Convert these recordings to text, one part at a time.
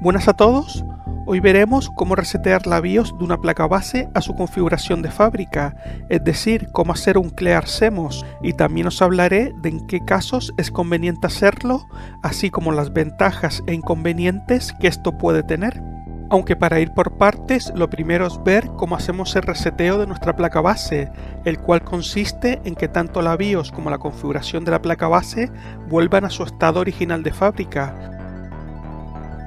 Buenas a todos, hoy veremos cómo resetear la BIOS de una placa base a su configuración de fábrica, es decir, cómo hacer un clear CMOS, y también os hablaré de en qué casos es conveniente hacerlo, así como las ventajas e inconvenientes que esto puede tener. Aunque para ir por partes, lo primero es ver cómo hacemos el reseteo de nuestra placa base, el cual consiste en que tanto la BIOS como la configuración de la placa base vuelvan a su estado original de fábrica.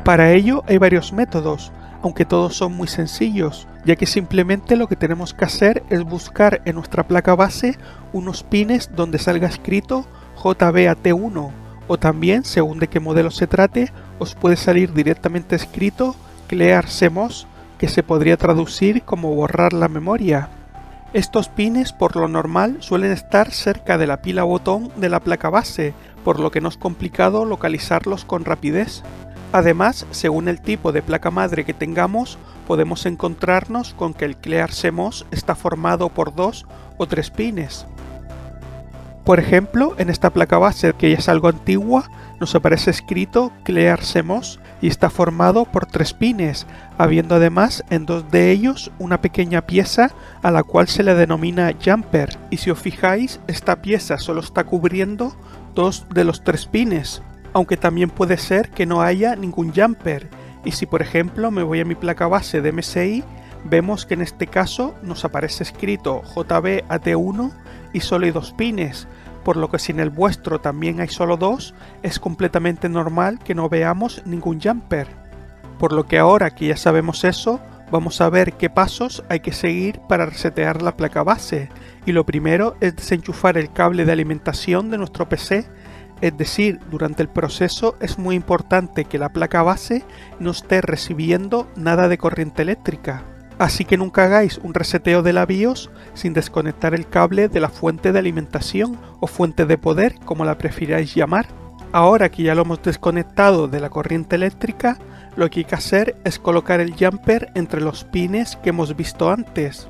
Para ello hay varios métodos, aunque todos son muy sencillos, ya que simplemente lo que tenemos que hacer es buscar en nuestra placa base unos pines donde salga escrito JBAT1, o también, según de qué modelo se trate, os puede salir directamente escrito Clear CMOS, que se podría traducir como borrar la memoria. Estos pines por lo normal suelen estar cerca de la pila botón de la placa base, por lo que no es complicado localizarlos con rapidez. Además, según el tipo de placa madre que tengamos, podemos encontrarnos con que el Clear CMOS está formado por 2 o 3 pines. Por ejemplo, en esta placa base, que ya es algo antigua, nos aparece escrito Clear CMOS y está formado por 3 pines, habiendo además en 2 de ellos una pequeña pieza a la cual se le denomina jumper, y si os fijáis, esta pieza solo está cubriendo 2 de los 3 pines. Aunque también puede ser que no haya ningún jumper, y si por ejemplo me voy a mi placa base de MSI, vemos que en este caso nos aparece escrito JBAT1 y solo hay 2 pines, por lo que si en el vuestro también hay solo 2, es completamente normal que no veamos ningún jumper. Por lo que ahora que ya sabemos eso, vamos a ver qué pasos hay que seguir para resetear la placa base, y lo primero es desenchufar el cable de alimentación de nuestro PC. Es decir, durante el proceso es muy importante que la placa base no esté recibiendo nada de corriente eléctrica. Así que nunca hagáis un reseteo de la BIOS sin desconectar el cable de la fuente de alimentación o fuente de poder, como la prefiráis llamar. Ahora que ya lo hemos desconectado de la corriente eléctrica, lo que hay que hacer es colocar el jumper entre los pines que hemos visto antes.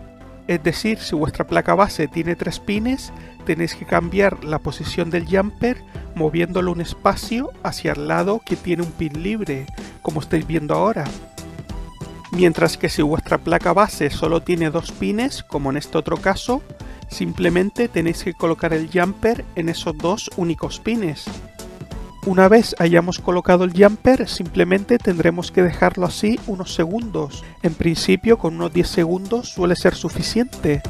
Es decir, si vuestra placa base tiene 3 pines, tenéis que cambiar la posición del jumper moviéndolo un espacio hacia el lado que tiene un pin libre, como estáis viendo ahora. Mientras que si vuestra placa base solo tiene 2 pines, como en este otro caso, simplemente tenéis que colocar el jumper en esos 2 únicos pines. Una vez hayamos colocado el jumper, simplemente tendremos que dejarlo así unos segundos. En principio con unos 10 segundos suele ser suficiente,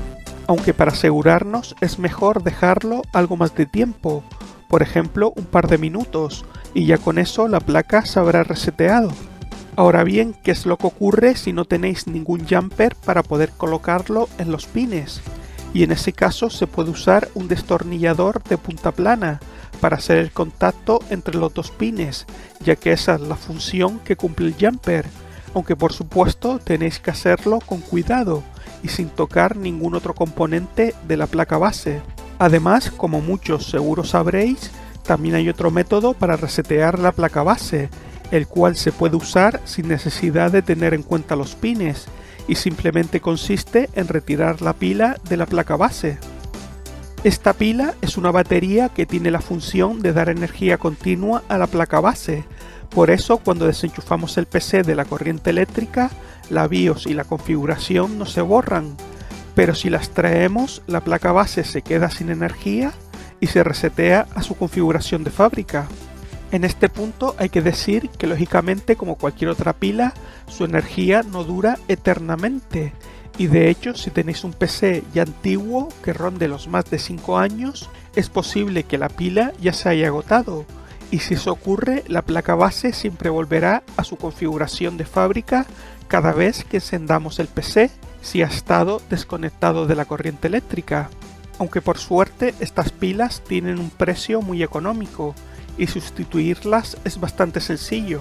aunque para asegurarnos es mejor dejarlo algo más de tiempo, por ejemplo un par de minutos, y ya con eso la placa se habrá reseteado. Ahora bien, ¿qué es lo que ocurre si no tenéis ningún jumper para poder colocarlo en los pines? Y en ese caso se puede usar un destornillador de punta plana para hacer el contacto entre los 2 pines, ya que esa es la función que cumple el jumper, aunque por supuesto tenéis que hacerlo con cuidado y sin tocar ningún otro componente de la placa base. Además, como muchos seguro sabréis, también hay otro método para resetear la placa base, el cual se puede usar sin necesidad de tener en cuenta los pines, y simplemente consiste en retirar la pila de la placa base. Esta pila es una batería que tiene la función de dar energía continua a la placa base, por eso cuando desenchufamos el PC de la corriente eléctrica, la BIOS y la configuración no se borran, pero si las traemos, la placa base se queda sin energía y se resetea a su configuración de fábrica. En este punto hay que decir que lógicamente, como cualquier otra pila, su energía no dura eternamente. Y de hecho, si tenéis un PC ya antiguo que ronde los más de 5 años, es posible que la pila ya se haya agotado, y si eso ocurre, la placa base siempre volverá a su configuración de fábrica cada vez que encendamos el PC si ha estado desconectado de la corriente eléctrica. Aunque por suerte estas pilas tienen un precio muy económico y sustituirlas es bastante sencillo.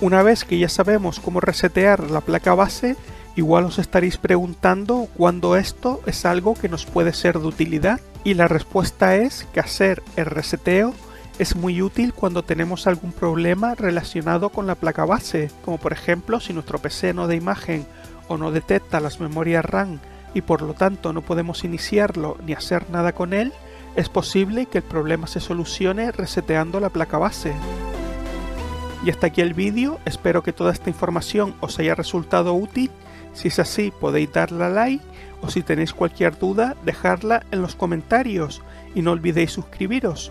Una vez que ya sabemos cómo resetear la placa base, igual os estaréis preguntando cuándo esto es algo que nos puede ser de utilidad, y la respuesta es que hacer el reseteo es muy útil cuando tenemos algún problema relacionado con la placa base, como por ejemplo si nuestro PC no da imagen o no detecta las memorias RAM y por lo tanto no podemos iniciarlo ni hacer nada con él, es posible que el problema se solucione reseteando la placa base. Y hasta aquí el vídeo, espero que toda esta información os haya resultado útil. Si es así, podéis darle a like, o si tenéis cualquier duda, dejarla en los comentarios y no olvidéis suscribiros.